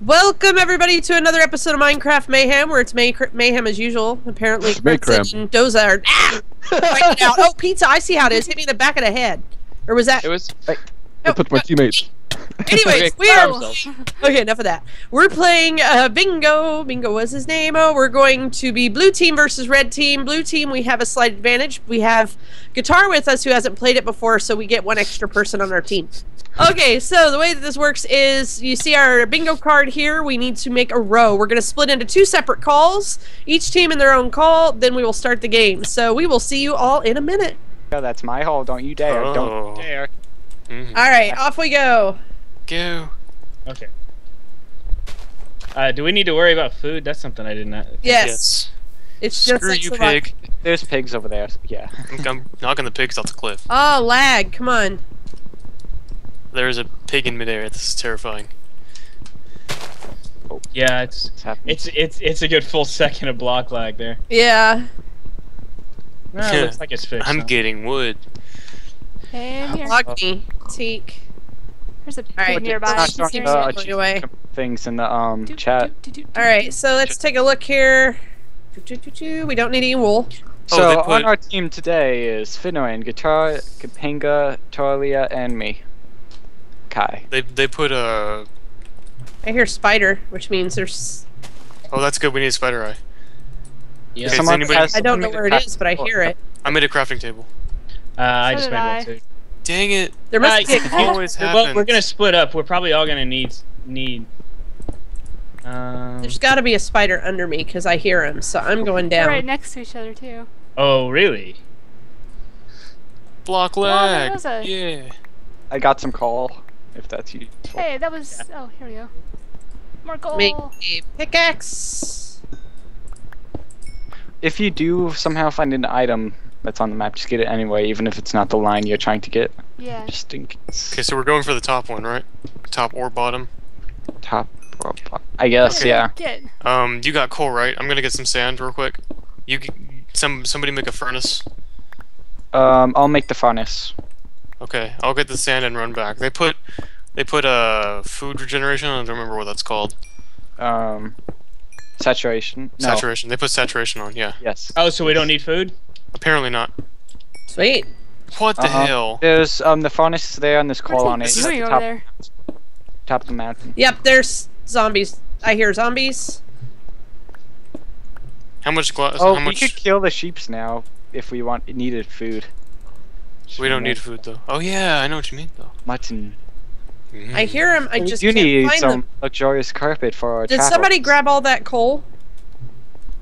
Welcome everybody to another episode of Minecraft Mayhem, where it's mayhem as usual. Apparently, Doza are right now. Oh, pizza! I see how it is. Hit me in the back of the head, or was that? It was. I put my teammates. Anyways, okay, enough of that. We're playing Bingo. Bingo was his name. Oh, we're going to be blue team versus red team. Blue team, we have a slight advantage. We have Guitar with us who hasn't played it before, so we get one extra person on our team. Okay, so the way that this works is you see our bingo card here. We need to make a row. We're going to split into two separate calls, each team in their own call, then we will start the game. So we will see you all in a minute. Oh, that's my hole. Don't you dare. Oh. Don't you dare. Mm-hmm. Alright, off we go. Go. Okay. Do we need to worry about food? That's something I did not. Yes. It's just screw you, pig. There's pigs over there. Yeah. I'm knocking the pigs off the cliff. Oh, lag. Come on. There is a pig in midair. This is terrifying. Oh. Yeah, it's a good full second of block lag there. Yeah. Well, it looks like it's fixed. I'm getting wood. Hey, Locky, Teak. There's a pig nearby. Things in the chat. All right, so let's take a look here. We don't need any wool. So on our team today is Finnoin, Guitar, Kapinga, Talia, and me. Kai. They put a. I hear spider, which means there's. Oh, that's good. We need a spider eye. Yeah. Okay, I don't know where it is, but I hear it. I made a crafting table. I just made one too. Dang it! There must be. We're gonna split up. We're probably all gonna need. There's got to be a spider under me because I hear him, so I'm going down. We're right next to each other too. Oh really? Block lag. Oh, yeah. I got some coal. If that's useful. Hey, that was. Yeah. Oh, here we go. More coal. Make a pickaxe. If you do somehow find an item that's on the map, just get it anyway, even if it's not the line you're trying to get. Yeah. Just in case. Okay, so we're going for the top one, right? Top or bottom? Top or bottom. I guess, yeah. You got coal, right? I'm gonna get some sand real quick. Somebody make a furnace. I'll make the furnace. Okay, I'll get the sand and run back. They put food regeneration. I don't remember what that's called. Saturation. No. Saturation. They put saturation on. Yeah. Yes. Oh, so we don't need food? Apparently not. Sweet. What the hell? There's the furnace there and there's coal on it. This is the top of the mountain. Yep, there's zombies. I hear zombies. How much glass? Oh, how much... we could kill the sheeps now if we needed food. We don't need food though. Oh yeah, I know what you mean though. Mutton. Mm. I hear him. I just can't find some luxurious carpet for our. Did somebody grab all that coal?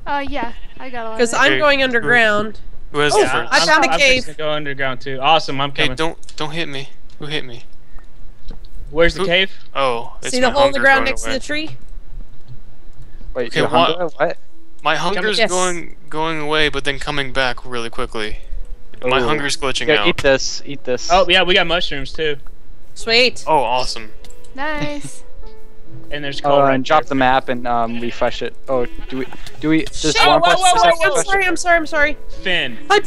Yeah, I got all. Because I'm going underground. Who has the first? I found a cave. I'm gonna go underground too. Awesome, I'm coming. Hey, don't hit me. Who hit me? Where's the cave? Oh, see the hole in the ground next to the tree. Wait, okay, what? My hunger's going away, but then coming back really quickly. My hunger's glitching out. Eat this. Eat this. Oh yeah, we got mushrooms too. Sweet. Oh, awesome. Nice. And there's coal. And drop the map and refresh it. Oh, do we? Just one person. I'm sorry. I'm sorry. Finn. I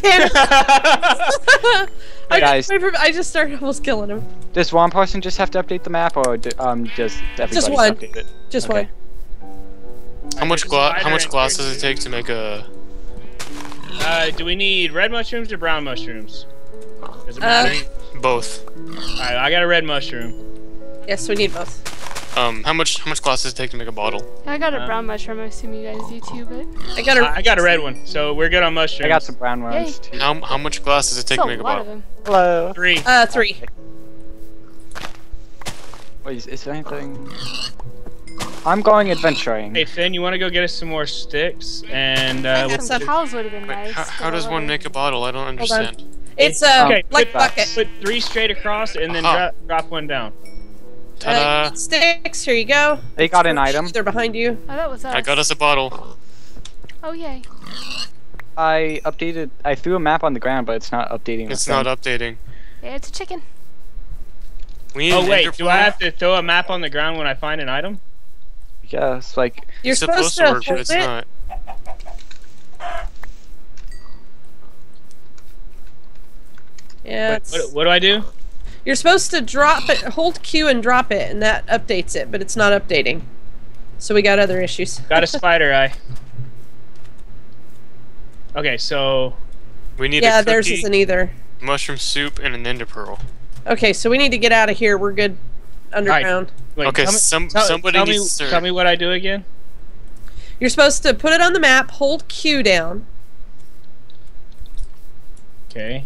panicked. I just started almost killing him. Does one person just have to update the map, or does everybody update it? Just one. How much glass does it take to make a? Do we need red mushrooms or brown mushrooms? Does it matter? Both. Alright, I got a red mushroom. Yes, we need both. How much glass does it take to make a bottle? I got a brown mushroom. I assume you guys do too, but I got a red one, so we're good on mushrooms. I got some brown ones too. How much glass does it take to make a bottle? Of them. Hello. Three. Three. Wait, is there anything? I'm going adventuring. Hey Finn, you want to go get us some more sticks and some cows would have been nice. How does one make a bottle? I don't understand. It's a like bucket. Put three straight across and then drop one down. Ta-da! Sticks. Here you go. They got an item. They're behind you. Oh, that was us. I got us a bottle. Oh yay! I threw a map on the ground, but it's not updating. It's not updating. Yeah, it's a chicken. Oh wait, do I have to throw a map on the ground when I find an item? Yes, like you're supposed to work, but it's not. Yeah. What do I do? You're supposed to drop it. Hold Q and drop it, and that updates it, but it's not updating. So we got other issues. Got a spider eye. Okay, so we need a cookie, theirs isn't either. Mushroom soup and an ender pearl. Okay, so we need to get out of here. We're good underground. Right. Wait, okay, somebody tell me what I do again. You're supposed to put it on the map, hold Q down. Okay.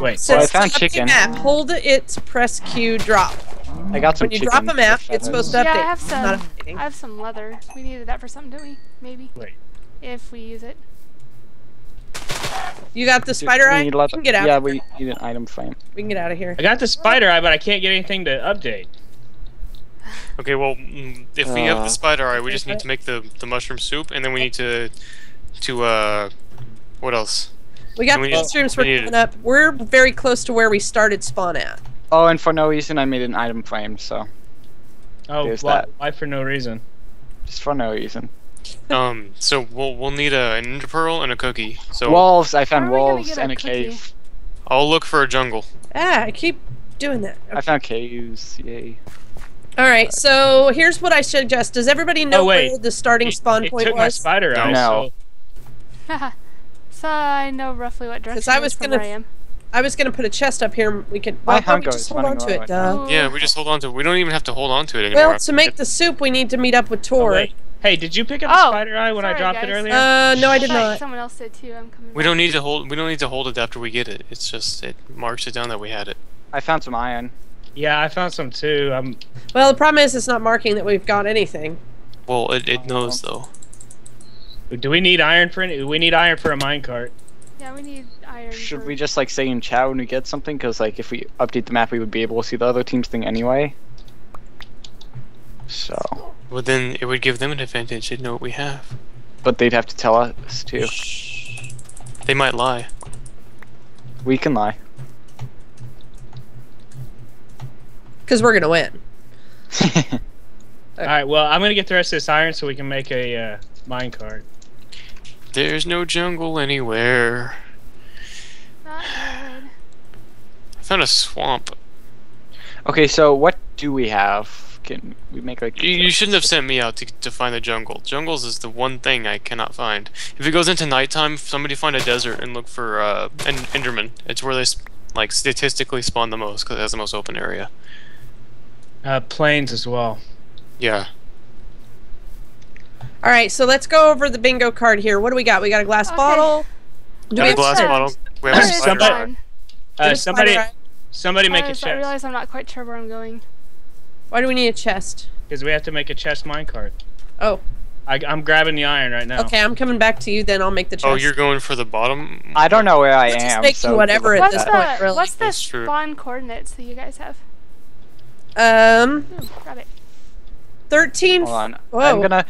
Wait. So well, I found chicken. Map, hold it, press Q, drop. I got some when you chicken drop a map, it's supposed to update. Yeah, I have some. Not updating. I have some leather. We needed that for something, didn't we? Maybe. Wait. If we use it. You got the spider eye? We can get out. Yeah, we need an item frame. We can get out of here. I got the spider eye, but I can't get anything to update. Okay, well, if we have the spider eye, we just need to make the mushroom soup, and then we need to what else? We got the mushrooms we're coming up. We're very close to where we started spawn at. Oh, and for no reason, I made an item frame, so. Oh, why for no reason? Just for no reason. So we'll need an ender pearl and a cookie. So wolves. I found wolves and a cave. I'll look for a jungle. Ah, I keep doing that. Okay. I found caves. Yay. All right. So here's what I suggest. Does everybody know where the starting spawn point was? It took my spider eye. No. So I know roughly what direction I am. I was gonna put a chest up here. We could. Well, we just hold on to it, duh. Yeah, we just hold on to it. We don't even have to hold on to it anymore. Well, to make the soup, we need to meet up with Tor. Oh, hey, did you pick up the spider eye when I dropped it earlier? No, I did not. Someone else did too. I'm coming. We don't need to hold. We don't need to hold it after we get it. It's just it marks it down that we had it. I found some iron. Yeah, I found some too. Well, the problem is it's not marking that we've got anything. Well, it knows though. Do we need iron for any? We need iron for a minecart. Yeah, we need iron. Should we just like say in chat when we get something? Because like if we update the map, we would be able to see the other team's thing anyway. So. Well, then it would give them an advantage. They'd know what we have. But they'd have to tell us too. Shh. They might lie. We can lie. Because we're gonna win. Okay. All right. Well, I'm gonna get the rest of this iron so we can make a minecart. There's no jungle anywhere. Not good. I found a swamp. Okay, so what do we have? Can we make like... You shouldn't have sent me out to find the jungle. Jungles is the one thing I cannot find. If it goes into nighttime, somebody find a desert and look for an Enderman. It's where they like statistically spawn the most because it has the most open area. Plains as well. Yeah. All right, so let's go over the bingo card here. What do we got? We got a glass bottle. Got a glass bottle. We have a spider. Somebody make a chest. I realize I'm not quite sure where I'm going. Why do we need a chest? Because we have to make a chest minecart. Oh. I'm grabbing the iron right now. Okay, I'm coming back to you. Then I'll make the chest. Oh, you're going for the bottom. I don't know where I am. Just making whatever at this point. Really. What's the spawn coordinates that you guys have? Grab it. 13. Hold on. Whoa. I'm gonna.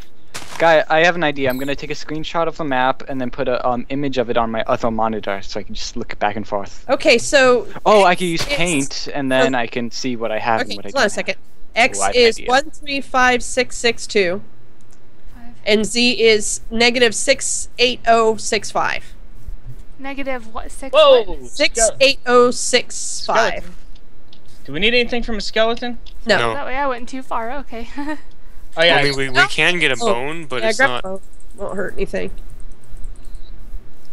Guy, I have an idea. I'm going to take a screenshot of the map and then put an image of it on my other monitor so I can just look back and forth. Okay, so... Oh, I can use paint and then I can see what I have and what I don't have. Okay, hold on a second. X is 135662 and Z is -68065. Negative what? Whoa! 68065. Skeleton. Do we need anything from a skeleton? No. That way I went too far. Okay. Oh, yeah. I mean, we can get a bone, but it's not. Bone. Won't hurt anything.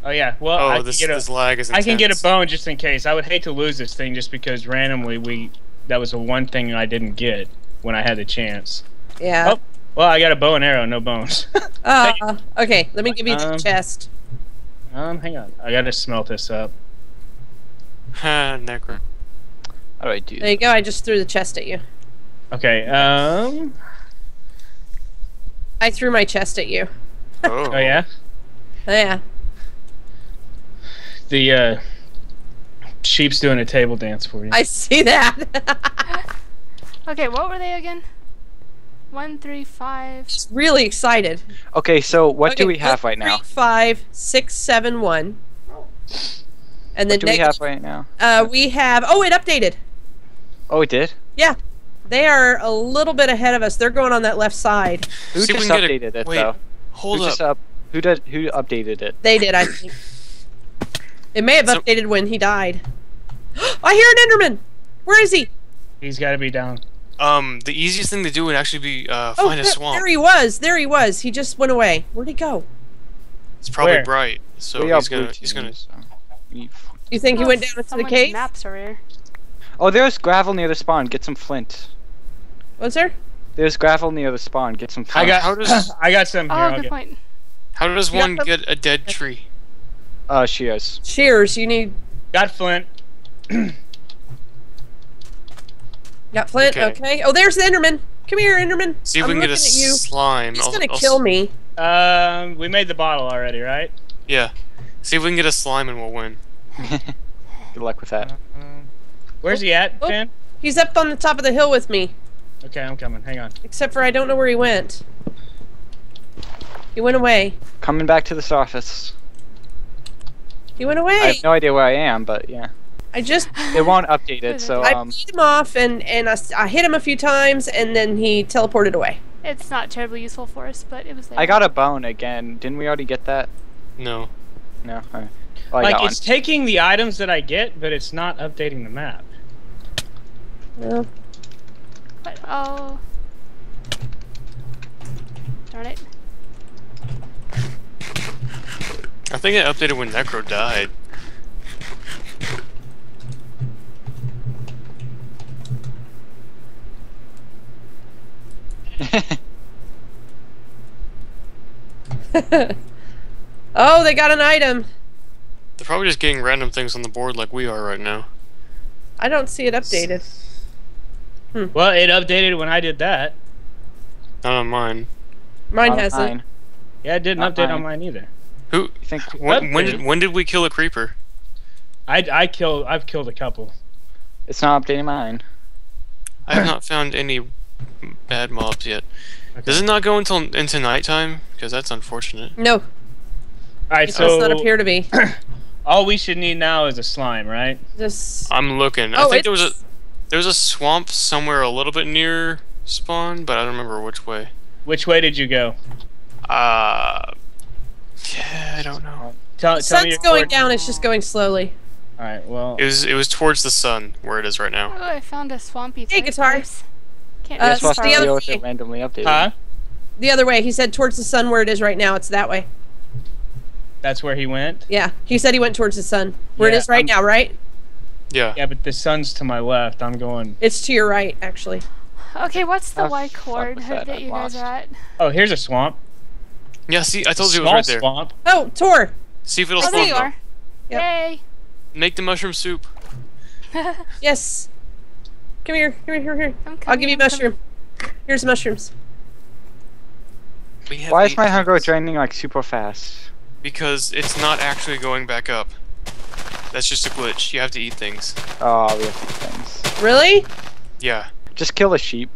Oh yeah. Well, oh, this lag is intense. I can get a bone just in case. I would hate to lose this thing just because randomly that was the one thing I didn't get when I had the chance. Yeah. Oh, well, I got a bow and arrow, no bones. Okay. Let me give you the chest. Hang on. I gotta smelt this up. Ha, Necro. How do I do? There you go. I just threw the chest at you. Okay. I threw my chest at you. Oh yeah? Oh, yeah. The sheep's doing a table dance for you. I see that. Okay, what were they again? 1, 3, 5. Just really excited. Okay, so what do we have right now? 3, 5, 6, 7, 1. And then what do we have right now? We have. Oh, it updated. Oh, it did? Yeah. They are a little bit ahead of us. They're going on that left side. Who just updated it, though? Hold up. Who updated it? They did, I think. It may have updated when he died. I hear an Enderman! Where is he? He's got to be down. The easiest thing to do would actually be find a swamp. There he was. There he was. He just went away. Where'd he go? It's probably bright, so he's gonna. You think he went down into the cave? Maps over here. Oh, there's gravel near the spawn. Get some flint. What's there? There's gravel near the spawn. Get some flint. I got some here. Oh, good point. How does one get a dead tree? Shears. Shears. You need. Got flint. Got flint, okay. Oh, there's the Enderman. Come here, Enderman. See if we can get a slime. He's gonna kill me. We made the bottle already, right? Yeah. See if we can get a slime and we'll win. Good luck with that. Where's he at, Ben? He's up on the top of the hill with me. Okay, I'm coming. Hang on. Except for I don't know where he went. He went away. Coming back to this office. He went away. I have no idea where I am, but yeah. I just... It won't update it, so... I beat him off, and I hit him a few times, and then he teleported away. It's not terribly useful for us, but it was there. I got a bone again. Didn't we already get that? No. No? Alright. Well, like, it's taking the items that I get, but it's not updating the map. No. But, oh... Darn it. I think it updated when Necro died. Oh, they got an item. They're probably just getting random things on the board like we are right now. I don't see it updated. Well, it updated when I did that. Not on mine. Mine hasn't. Yeah, it didn't update on mine either. Who? When did we kill a creeper? I've killed a couple. It's not updating mine. I have not found any bad mobs yet. Okay. Does it not go until into nighttime? Because that's unfortunate. No. All right, it does not appear to be. All we should need now is a slime, right? Just... I'm looking. Oh, I think there was a swamp somewhere a little bit near spawn, but I don't remember which way. Which way did you go? Yeah, I don't know. Tell me your coordinates. Down. It's just going slowly. All right. Well, it was towards the sun where it is right now. Oh, I found a swampy. Hey, guitars. Can't just the other way. Randomly updated. Huh? The other way. He said towards the sun where it is right now. It's that way. That's where he went? Yeah. He said he went towards the sun. Where it is right now, right? Yeah. Yeah, but the sun's to my left. I'm going... It's to your right, actually. Okay, what's the Y coordinate that you guys are at? Oh, here's a swamp. Yeah, see, I told you it was right there. Swamp. Oh, Tor! See if it'll swamp. There you are. Yep. Yay! Make the mushroom soup. Yes. Come here, come here, come here. I'll give you a mushroom. Here's mushrooms. Why is my hunger draining like super fast? Because it's not actually going back up. That's just a glitch. You have to eat things. Oh, we have to eat things. Really? Yeah. Just kill a sheep.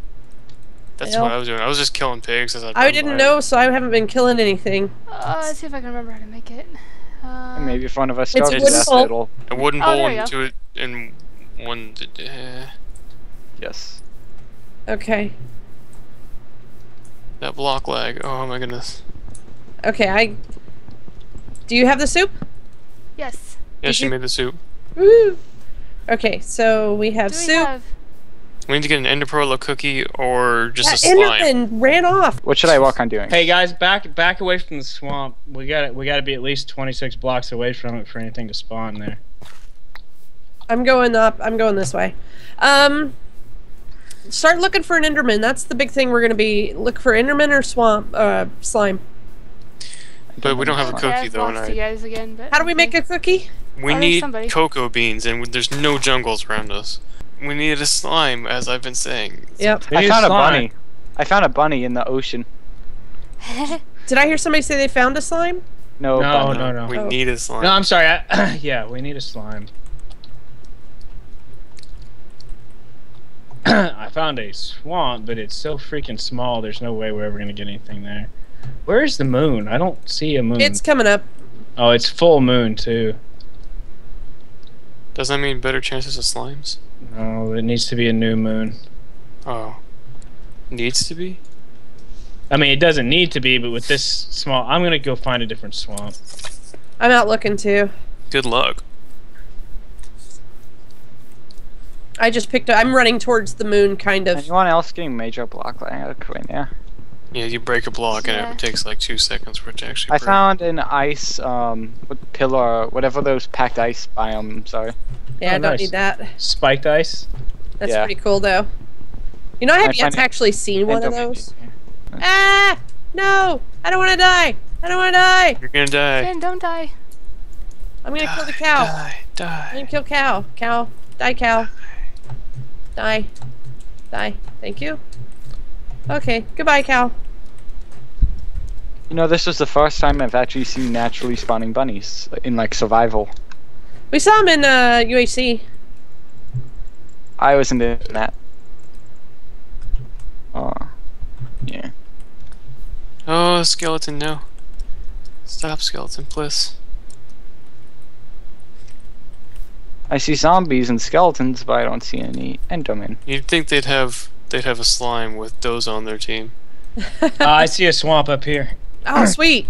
That's what I was doing. I was just killing pigs. As I didn't know, so I haven't been killing anything. Let's see if I can remember how to make it. Maybe if one of us started a wooden bowl and two in one. Yes. Okay. That block lag. Oh my goodness. Okay, Do you have the soup? Yes. Yeah, she made the soup. Woo! Okay, so we have soup. We need to get an Ender Pearl, a cookie, or just a slime. Enderman ran off. What should I walk on doing? Hey guys, back away from the swamp. We gotta be at least 26 blocks away from it for anything to spawn there. I'm going up. I'm going this way. Start looking for an Enderman. That's the big thing we're going to be. Look for Enderman or swamp slime. But we don't have a cookie though. And you guys again, but how do we make a cookie? We need cocoa beans, and there's no jungles around us. We need a slime, as I've been saying. Yep. I found a bunny. I found a bunny in the ocean. Did I hear somebody say they found a slime? No. No. No. No. We need a slime. No, I'm sorry. Yeah, we need a slime. I found a swamp, but it's so freaking small, there's no way we're ever going to get anything there. Where's the moon? I don't see a moon. It's coming up. Oh, it's full moon, too. Does that mean better chances of slimes? No, it needs to be a new moon. Oh. Needs to be? I mean, it doesn't need to be, but with this small... I'm going to go find a different swamp. I'm out looking, too. Good luck. I just picked up. I'm running towards the moon, kind of. Anyone else getting major block lag right now? Yeah, you break a block and it takes like 2 seconds for it to actually break. I found an ice pillar, whatever those packed ice biomes are. Yeah, oh, I don't need that. Spiked ice? That's pretty cool, though. You know, I haven't yet actually seen one of those. Ah! No! I don't want to die! I don't want to die! You're gonna die. Then don't die. I'm gonna kill the cow. Die, die. I'm gonna kill cow. Cow. Die, cow. Die. Die. Thank you. Okay, goodbye, cow. You know, this is the first time I've actually seen naturally spawning bunnies in, like, survival. We saw them in UAC. I wasn't in that. Oh, yeah. Oh, skeleton, no. Stop, skeleton, please. I see zombies and skeletons, but I don't see any endermen. You'd think they'd have... They'd have a slime with Doza on their team. I see a swamp up here. Oh, sweet!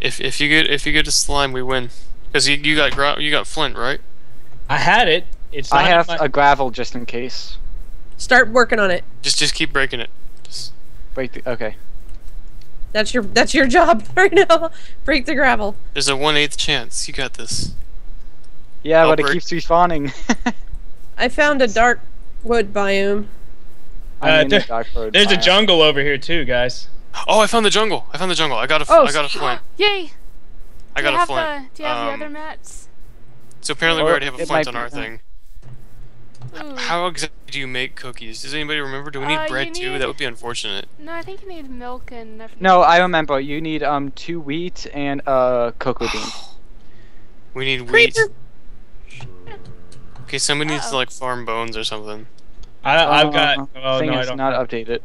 If you get a slime, we win. Cause you got flint, right? I had it. It's not a gravel just in case. Start working on it. Just keep breaking it. Just break the okay. That's your job right now. Break the gravel. There's a 1/8 chance. You got this. Yeah, but it keeps respawning. I found a dark wood biome. There's a jungle over here too, guys. Oh, I found the jungle. I found the jungle. I got a flint. Yay! I got a flint. Do you have the other mats? So apparently we already have a flint on our thing. Ooh. How exactly do you make cookies? Does anybody remember? Do we need bread too? That would be unfortunate. No, I think you need milk and everything. No, I remember. You need 2 wheat and a cocoa bean. We need wheat. Okay, somebody needs to like farm bones or something. I've got. Oh no, I don't. Not updated.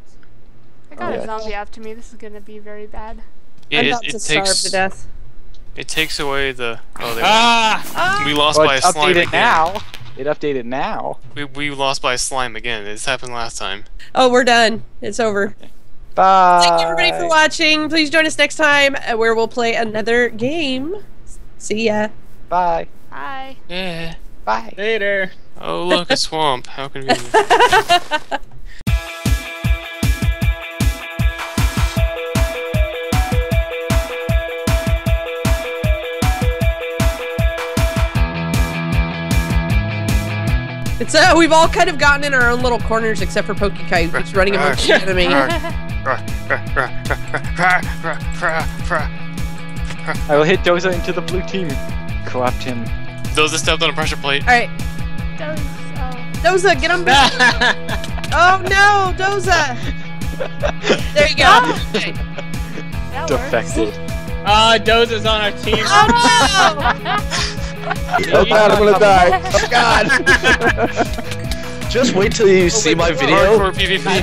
I got a zombie after me. This is gonna be very bad. Yeah, I'm about to starve to death. It takes away the. Oh, they we lost by a slime again. It updated now. We lost by a slime again. This happened last time. Oh, we're done. It's over. Okay. Bye. Thank you everybody for watching. Please join us next time where we'll play another game. See ya. Bye. Bye. Yeah. Bye. Later. Oh look, a swamp. How convenient. It's we've all kind of gotten in our own little corners except for Pokekai who's running amongst the enemy. I will hit Doza into the blue team. Co-opt him. Doza stepped on a pressure plate. Alright. Doza, get him back! Oh no, Doza! There you go. Okay. Defected. Ah, Doza's on our team. Oh no! Oh God, I'm gonna die. Oh God! Just wait till you see my video at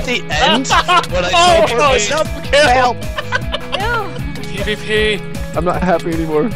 the end when I tell myself help. No. PvP. I'm not happy anymore.